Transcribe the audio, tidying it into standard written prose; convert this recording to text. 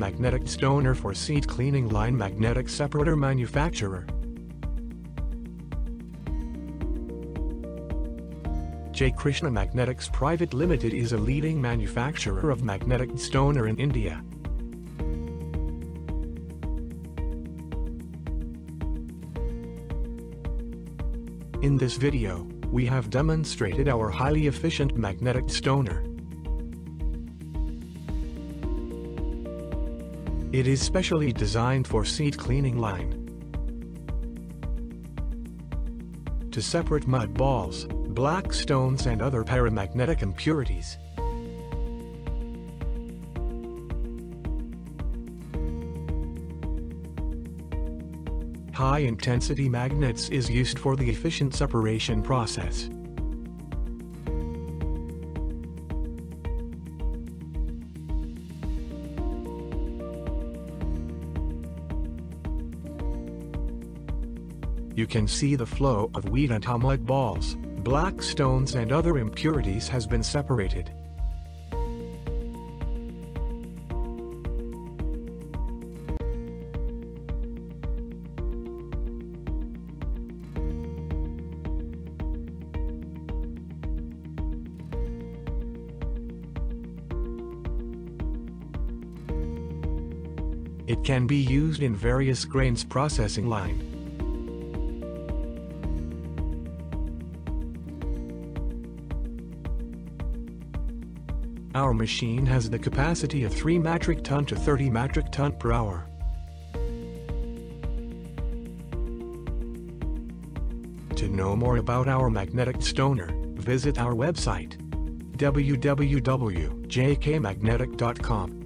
magnetic stoner for seat cleaning line magnetic separator manufacturer. J. Krishna Magnetics Private Limited is a leading manufacturer of magnetic stoner in India. In this video, we have demonstrated our highly efficient magnetic stoner. It is specially designed for seat cleaning line. To separate mud balls, black stones and other paramagnetic impurities. High-intensity magnets is used for the efficient separation process. You can see the flow of wheat and how mud balls, black stones and other impurities has been separated. It can be used in various grains processing line. Our machine has the capacity of 3 metric ton to 30 metric ton per hour. To know more about our magnetic stoner, visit our website www.jkmagnetic.com.